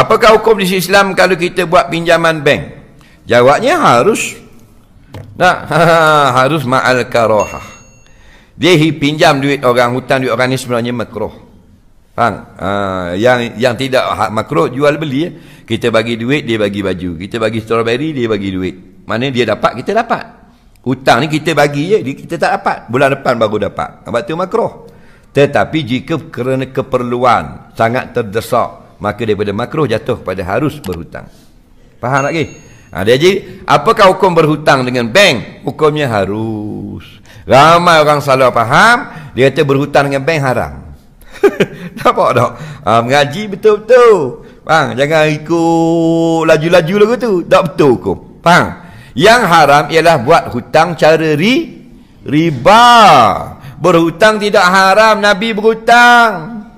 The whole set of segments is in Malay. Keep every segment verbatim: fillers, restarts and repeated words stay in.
Apakah hukum di Islam kalau kita buat pinjaman bank? Jawabnya harus. Nah, harus ma'al karohah. Dia pinjam duit orang, hutang duit orang ni sebenarnya makruh. Faham? Uh, yang yang tidak makruh jual beli ya. Kita bagi duit, dia bagi baju. Kita bagi strawberry, dia bagi duit. Maknanya dia dapat, kita dapat. Hutang ni kita bagi je, kita tak dapat. Bulan depan baru dapat. Sebab tu makruh. Tetapi jika kerana keperluan sangat terdesak, maka daripada makruh jatuh pada harus berhutang. Faham lagi? Ha, jadi, apakah hukum berhutang dengan bank? Hukumnya harus. Ramai orang salah faham, dia kata berhutang dengan bank haram. Nampak tak? Ha, mengaji betul-betul. Faham? Jangan ikut laju-laju lagu tu. Tak betul hukum. Faham? Yang haram ialah buat hutang cara ri, riba. Berhutang tidak haram. Nabi berhutang.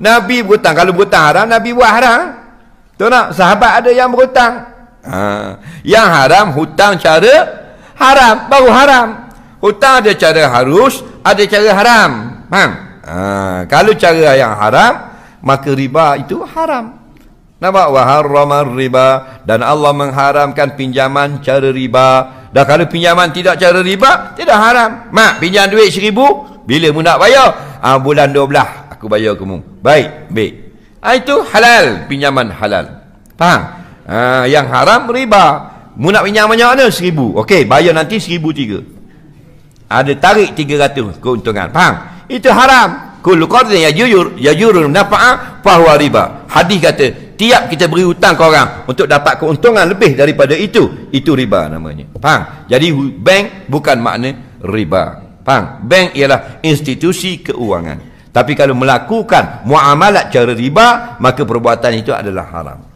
Nabi berhutang. Kalau berhutang haram, Nabi buat haram. Tahu tak? Sahabat ada yang berhutang. Ha. Yang haram, hutang cara haram. Baru haram. Hutang ada cara harus, ada cara haram. Faham? Ha. Kalau cara yang haram, maka riba itu haram. Nampak? Wa harrama riba. Dan Allah mengharamkan pinjaman cara riba. Dan kalau pinjaman tidak cara riba, tidak haram. Mak, pinjam duit seribu, bila mu nak bayar? Ha, bulan dua belah. Aku bayar kamu. Baik, baik. Ha, itu halal, pinjaman halal. Faham? Ha, yang haram riba. Mu nak pinjam banyak mana? Seribu. Okey, bayar nanti seribu tiga. Ada tarik tiga ratus keuntungan. Faham? Itu haram. Kullu qardin yajurun yajurun nafa'a fahuwa riba. Hadis kata, tiap kita beri hutang ke orang untuk dapat keuntungan lebih daripada itu, itu riba namanya. Faham? Jadi bank bukan makna riba. Faham? Bank ialah institusi keuangan. Tapi kalau melakukan muamalat cara riba, maka perbuatan itu adalah haram.